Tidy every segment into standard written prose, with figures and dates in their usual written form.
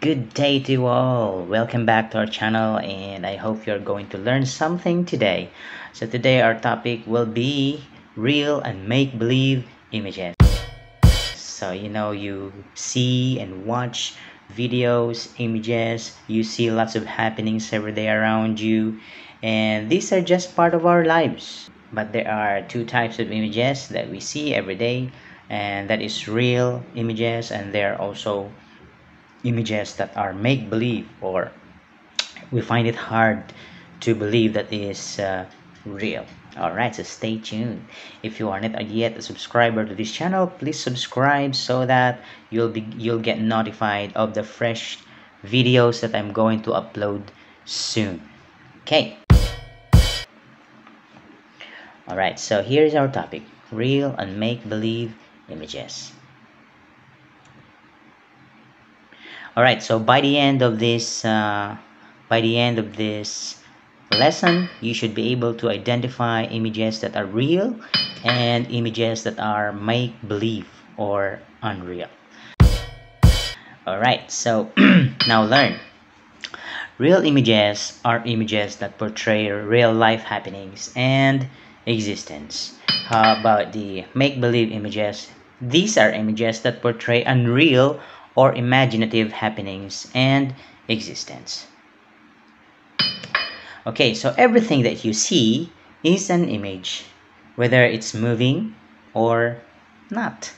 Good day to all. Welcome back to our channel, and I hope you're going to learn something today. So today our topic will be real and make-believe images. So you see and watch videos, images, you see lots of happenings every day around you, and these are just part of our lives. But there are two types of images that we see every day, and that is real images, and there are also images that are make-believe, or we find it hard to believe that is real. Alright, so stay tuned. If you are not yet a subscriber to this channel, please subscribe so that you'll get notified of the fresh videos that I'm going to upload soon. Okay. Alright, so here is our topic: real and make-believe images. Alright, so by the end of this lesson, you should be able to identify images that are real and images that are make-believe or unreal. Alright, so now learn. Real images are images that portray real-life happenings and existence. How about the make-believe images? These are images that portray unreal or imaginative happenings and existence. Okay, so everything that you see is an image, whether it's moving or not.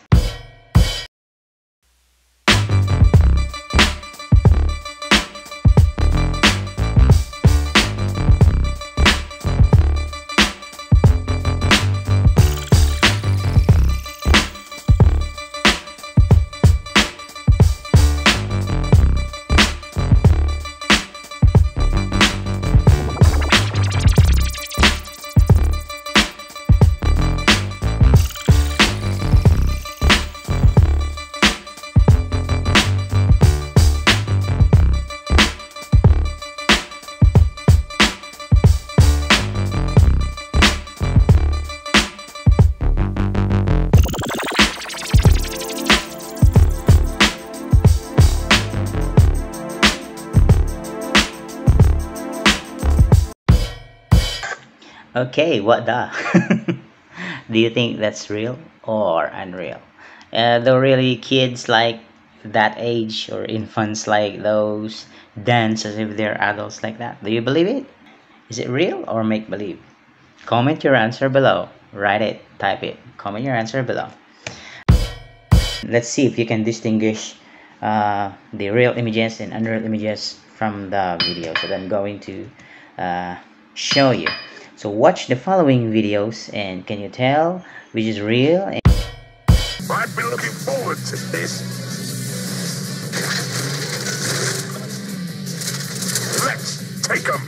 Okay, what the? Do you think that's real or unreal? Though really, kids like that age, or infants like those, dance as if they're adults like that. Do you believe it? Is it real or make-believe? Comment your answer below. Write it, type it, comment your answer below. Let's see if you can distinguish the real images and unreal images from the video that I'm going to show you. So watch the following videos, and can you tell which is real? I've been looking forward to this. Let's take them.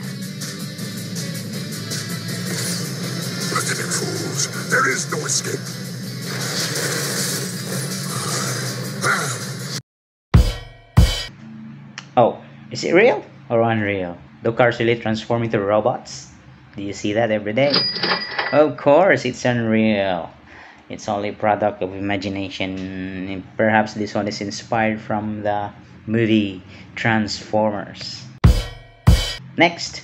Pretending fools, there is no escape. Oh, is it real or unreal? Do cars really transform into robots? Do you see that every day? Of course, it's unreal. It's only a product of imagination. Perhaps this one is inspired from the movie Transformers. Next.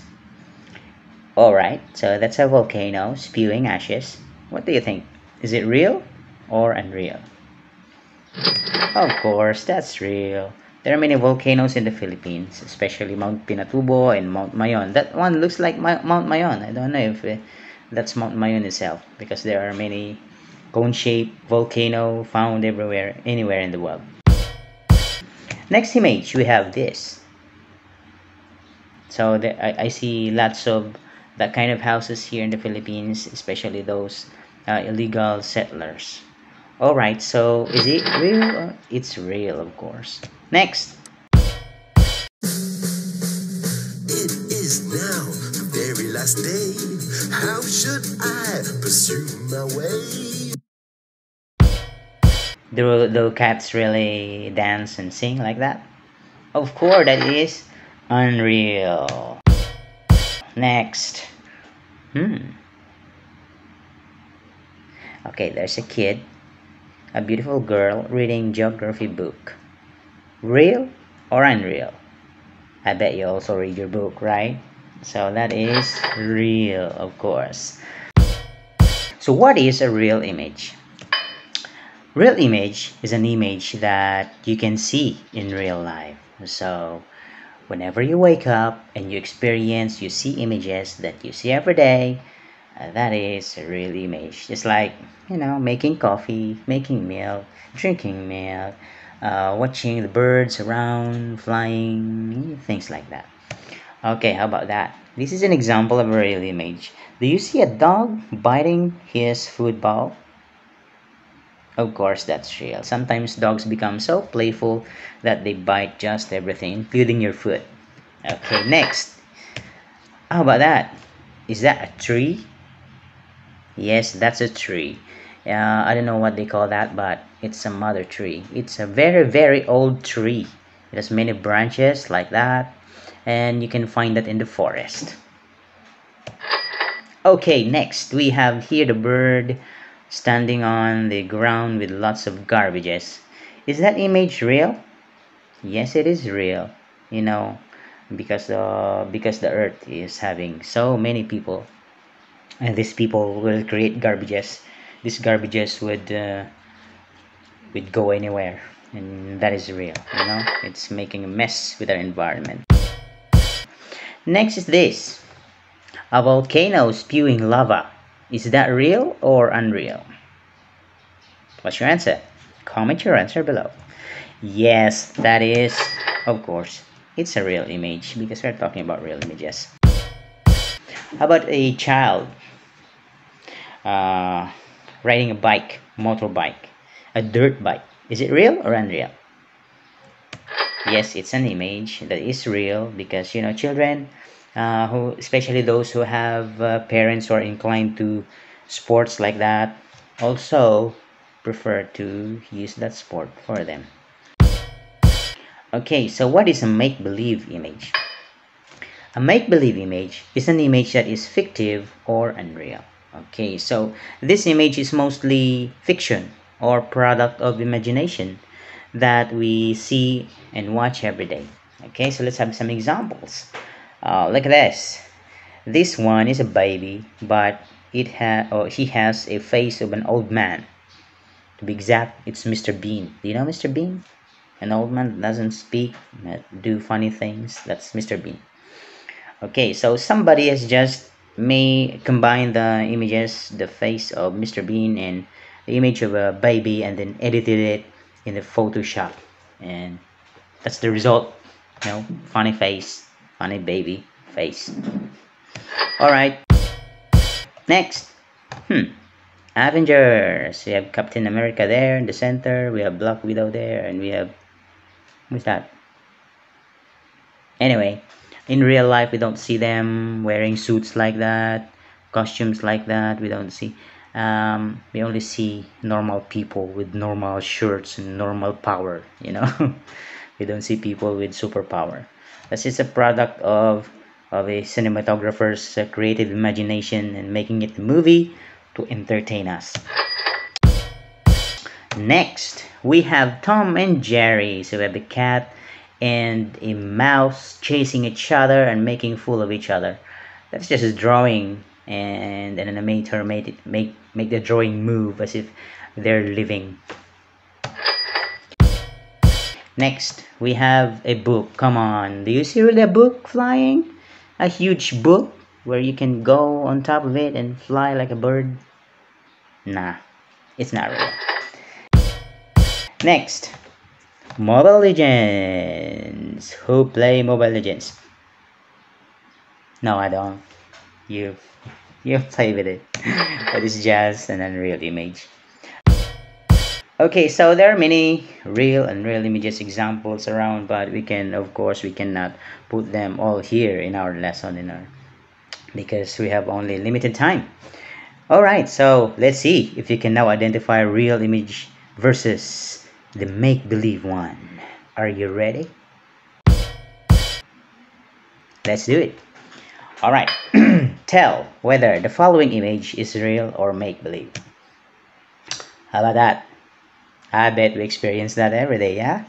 Alright, so that's a volcano spewing ashes. What do you think? Is it real or unreal? Of course, that's real. There are many volcanoes in the Philippines, especially Mount Pinatubo and Mount Mayon. That one looks like Mount Mayon. I don't know if that's Mount Mayon itself, because there are many cone-shaped volcanoes found everywhere, anywhere in the world. Next image, we have this. So I see lots of that kind of houses here in the Philippines, especially those illegal settlers. Alright, so is it real? It's real, of course. Next. It is now the very last day. How should I pursue my way? Do cats really dance and sing like that? Of course, that is unreal. Next. Okay, there's a kid, a beautiful girl, reading geography book. Real or unreal? I bet you also read your book, right? So that is real, of course. So what is a real image? Real image is an image that you can see in real life. So whenever you wake up and you see images that you see every day, that is a real image. Just like, you know, making coffee, making milk, drinking milk, watching the birds around, flying, things like that. Okay, how about that? This is an example of a real image. Do you see a dog biting his football? Of course, that's real. Sometimes dogs become so playful that they bite just everything, including your foot. Okay, next. How about that? Is that a tree? Yes, that's a tree. I don't know what they call that, but it's a mother tree. It's a very, very old tree. It has many branches like that, and you can find that in the forest. Okay, next we have here the bird standing on the ground with lots of garbages. Is that image real? Yes, it is real. You know, because the earth is having so many people, and these people will create garbages. These garbages would go anywhere, and that is real. You know, it's making a mess with our environment. Next is this: a volcano spewing lava. Is that real or unreal? What's your answer? Comment your answer below. Yes, that is, of course, it's a real image, because we're talking about real images. How about a child riding a bike, motorbike, a dirt bike? Is it real or unreal? Yes, it's an image that is real, because, you know, children, especially those who have parents who are inclined to sports like that, also prefer to use that sport for them. Okay, so what is a make-believe image? A make-believe image is an image that is fictive or unreal. Okay, so this image is mostly fiction or product of imagination that we see and watch every day. Okay, so let's have some examples. Look at this. This one is a baby, but he has a face of an old man. To be exact, it's Mr. Bean. Do you know Mr. Bean? An old man that doesn't speak, do funny things. That's Mr. Bean. Okay, so somebody has just combined the images, the face of Mr. Bean and the image of a baby, and then edited it in the Photoshop, and that's the result. You know, funny face. Funny baby face. Alright. Next. Avengers. We have Captain America there in the center. We have Black Widow there. And we have... what's that? Anyway. In real life, we don't see them wearing suits like that. Costumes like that. We don't see... we only see normal people with normal shirts and normal power. You know? We don't see people with superpower. This is a product of a cinematographer's creative imagination and making it a movie to entertain us. Next, we have Tom and Jerry. So we have a cat and a mouse chasing each other and making fool of each other. That's just a drawing, and an animator made it make the drawing move as if they're living. Next, we have a book. Come on, do you see really a book flying? A huge book where you can go on top of it and fly like a bird? Nah, it's not real. Next, Mobile Legends. Who play Mobile Legends? No, I don't. You play with it. But it's just an unreal image. Okay, so there are many real and unreal images examples around, but we cannot put them all here in our lesson because we have only limited time. Alright, so let's see if you can now identify real image versus the make-believe one. Are you ready? Let's do it. Alright, tell whether the following image is real or make-believe. How about that? I bet we experience that every day, yeah?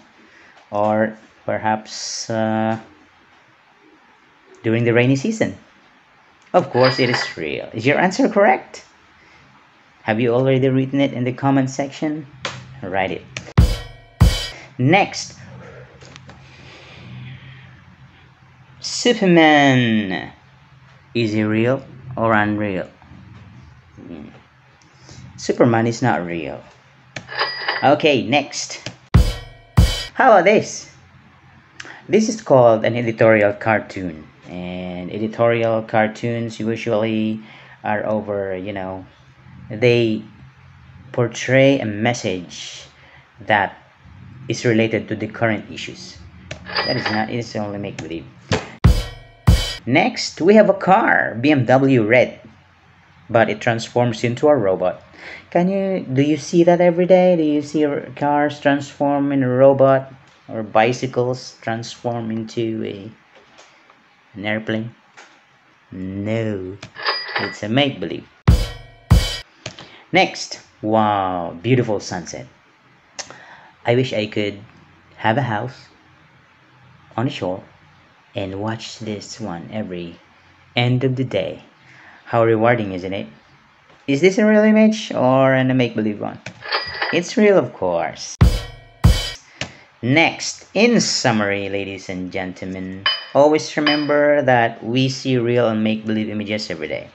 Or perhaps during the rainy season. Of course, it is real. Is your answer correct? Have you already written it in the comment section? Write it. Next, Superman. Is he real or unreal? Superman is not real. Okay, next. How about this? This is called an editorial cartoon. And editorial cartoons usually are over, you know, they portray a message that is related to the current issues. That is not, it's only make-believe. Next, we have a car, BMW Red, but it transforms into a robot. Do you see that every day? Do you see cars transform into a robot or bicycles transform into an airplane? No, it's a make-believe. Next, wow, beautiful sunset. I wish I could have a house on the shore and watch this one every end of the day. How rewarding, isn't it? Is this a real image or a make-believe one? It's real, of course. Next, in summary, ladies and gentlemen, always remember that we see real and make-believe images every day.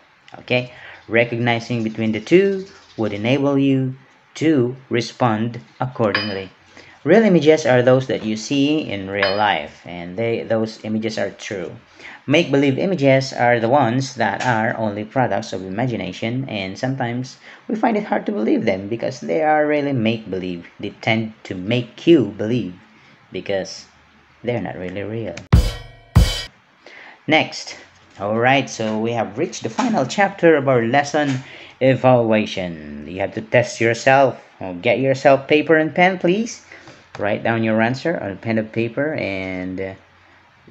Okay? Recognizing between the two would enable you to respond accordingly. Real images are those that you see in real life, and those images are true. Make-believe images are the ones that are only products of imagination, and sometimes we find it hard to believe them because they are really make-believe. They tend to make you believe because they're not really real. Next. Alright, so we have reached the final chapter of our lesson, evaluation. You have to test yourself. Get yourself paper and pen, please. Write down your answer on a pen and paper, and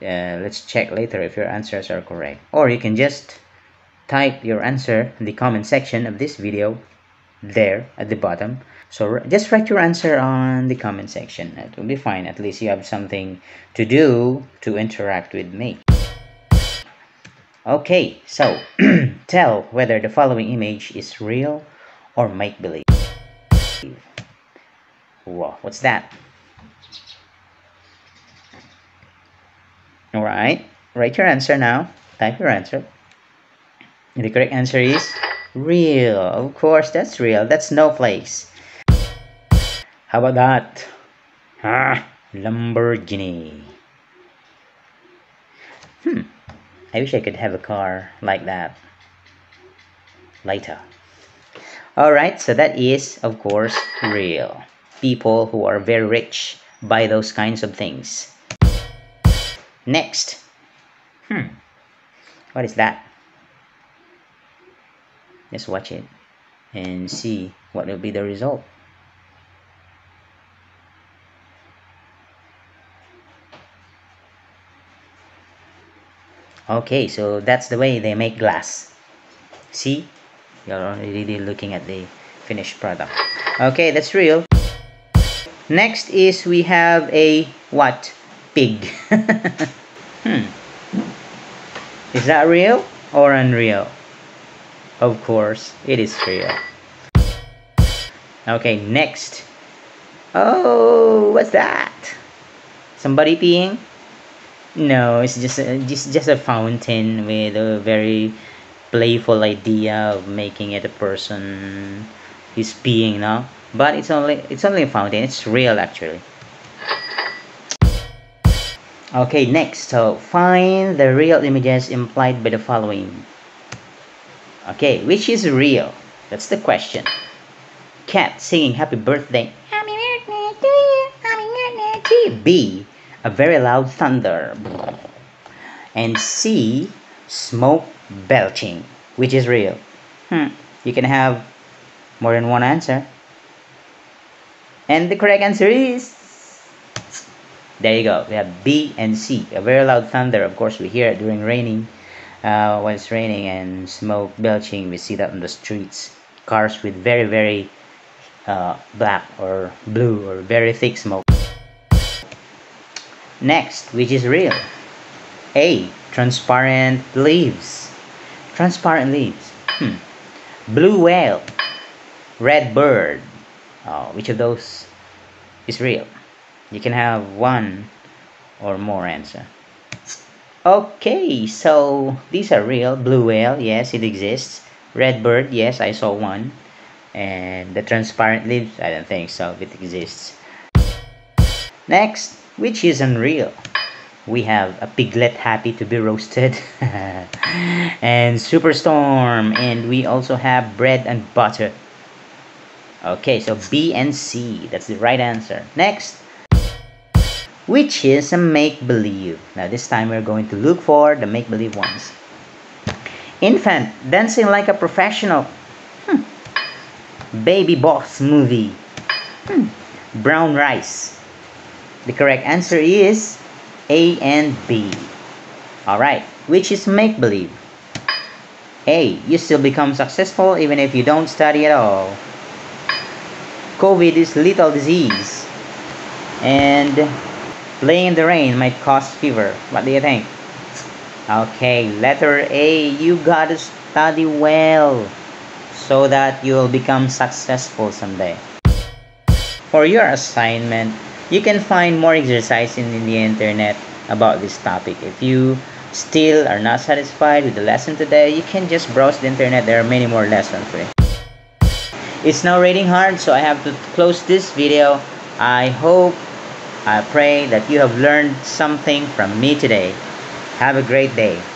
let's check later if your answers are correct. Or you can just type your answer in the comment section of this video there at the bottom. So just write your answer on the comment section. That will be fine. At least you have something to do to interact with me. Okay, so tell whether the following image is real or make-believe. Wow, what's that? Alright, write your answer now. Type your answer. The correct answer is real. Of course, that's real. That's snowflakes. How about that? Ah, Lamborghini. I wish I could have a car like that later. Alright, so that is, of course, real. People who are very rich buy those kinds of things. Next. What is that? Let's watch it and see what will be the result. Okay, so that's the way they make glass. See? You're already looking at the finished product. Okay, that's real. Next is we have a what? Pig. Is that real or unreal? Of course, it is real. Okay, next. Oh, what's that? Somebody peeing? No, it's just a fountain with a very playful idea of making it a person is peeing now, but it's only a fountain. It's real, actually. Okay, next. So find the real images implied by the following. Okay, which is real? That's the question. Cat singing happy birthday. Happy birthday to you. Happy birthday to you. B. A very loud thunder, and C, smoke belching, which is real. You can have more than one answer, and the correct answer is, there you go, we have B and C. A very loud thunder, of course we hear it during raining, when it's raining, and smoke belching, we see that on the streets. Cars with very very black or blue or very thick smoke. Next, which is real? A. Transparent leaves. Transparent leaves. Blue whale. Red bird. Which of those is real? You can have one or more answer. Okay, so these are real. Blue whale, yes, it exists. Red bird, yes, I saw one. And the transparent leaves, I don't think so, it exists. Next, which is unreal? We have a piglet happy to be roasted and Superstorm, and we also have bread and butter. Okay, so B and C, that's the right answer. Next, which is a make-believe? Now this time we're going to look for the make-believe ones. Infant dancing like a professional. Baby boss movie. Brown rice. The correct answer is A and B. Alright, which is make-believe? A. You still become successful even if you don't study at all. COVID is lethal disease. And playing in the rain might cause fever. What do you think? Okay, letter A. You gotta study well so that you will become successful someday. For your assignment, you can find more exercise in the internet about this topic. If you still are not satisfied with the lesson today, you can just browse the internet. There are many more lessons for you. It's now raining hard, so I have to close this video. I hope, I pray that you have learned something from me today. Have a great day.